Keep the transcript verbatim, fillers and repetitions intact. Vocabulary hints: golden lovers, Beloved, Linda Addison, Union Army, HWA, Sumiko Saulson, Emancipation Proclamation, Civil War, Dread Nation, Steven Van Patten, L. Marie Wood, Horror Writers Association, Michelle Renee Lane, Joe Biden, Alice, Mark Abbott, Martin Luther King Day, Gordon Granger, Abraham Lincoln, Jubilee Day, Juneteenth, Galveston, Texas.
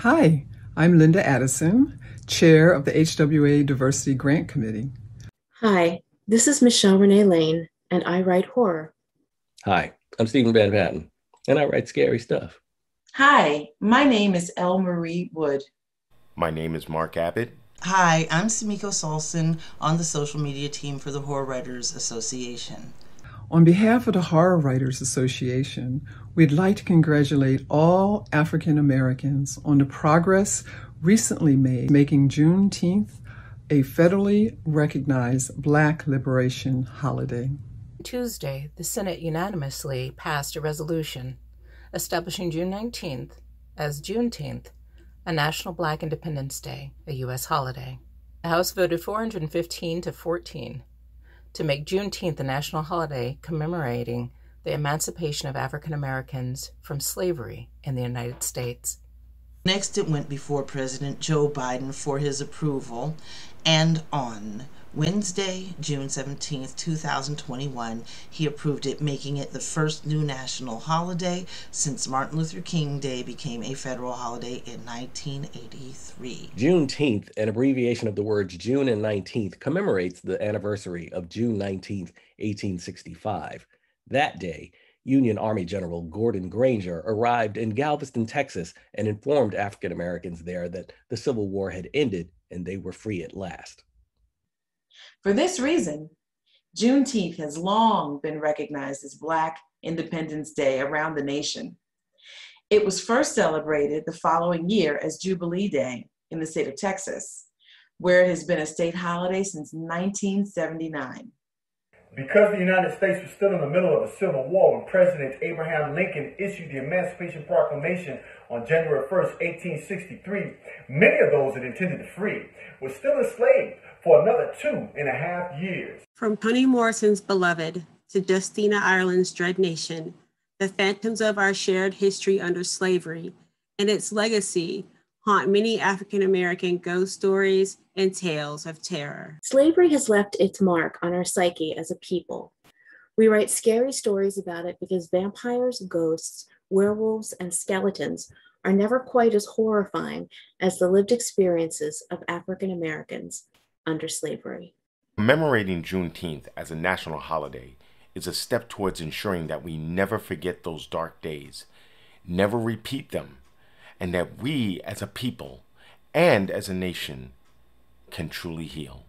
Hi, I'm Linda Addison, Chair of the H W A Diversity Grant Committee. Hi, this is Michelle Renee Lane, and I write horror. Hi, I'm Steven Van Patten, and I write scary stuff. Hi, my name is L. Marie Wood. My name is Mark Abbott. Hi, I'm Sumiko Saulson on the social media team for the Horror Writers Association. On behalf of the Horror Writers Association, we'd like to congratulate all African Americans on the progress recently made, making Juneteenth a federally recognized Black Liberation Holiday. Tuesday, the Senate unanimously passed a resolution establishing June nineteenth as Juneteenth, a National Black Independence Day, a U S holiday. The House voted four hundred fifteen to fourteen. To make Juneteenth a national holiday commemorating the emancipation of African Americans from slavery in the United States. Next, it went before President Joe Biden for his approval, and on Wednesday, June seventeenth, two thousand twenty-one, he approved it, making it the first new national holiday since Martin Luther King Day became a federal holiday in nineteen eighty-three. Juneteenth, an abbreviation of the words June and nineteenth, commemorates the anniversary of June nineteenth, eighteen sixty-five. That day, Union Army General Gordon Granger arrived in Galveston, Texas, and informed African Americans there that the Civil War had ended and they were free at last. For this reason, Juneteenth has long been recognized as Black Independence Day around the nation. It was first celebrated the following year as Jubilee Day in the state of Texas, where it has been a state holiday since nineteen seventy-nine. Because the United States was still in the middle of a civil war when President Abraham Lincoln issued the Emancipation Proclamation on January first, eighteen sixty-three, many of those it intended to free were still enslaved for another two and a half years. From Toni Morrison's Beloved to Justina Ireland's Dread Nation, the phantoms of our shared history under slavery and its legacy haunt many African American ghost stories and tales of terror. Slavery has left its mark on our psyche as a people. We write scary stories about it because vampires, ghosts, werewolves, and skeletons are never quite as horrifying as the lived experiences of African Americans under slavery. Commemorating Juneteenth as a national holiday is a step towards ensuring that we never forget those dark days, never repeat them, and that we as a people and as a nation can truly heal.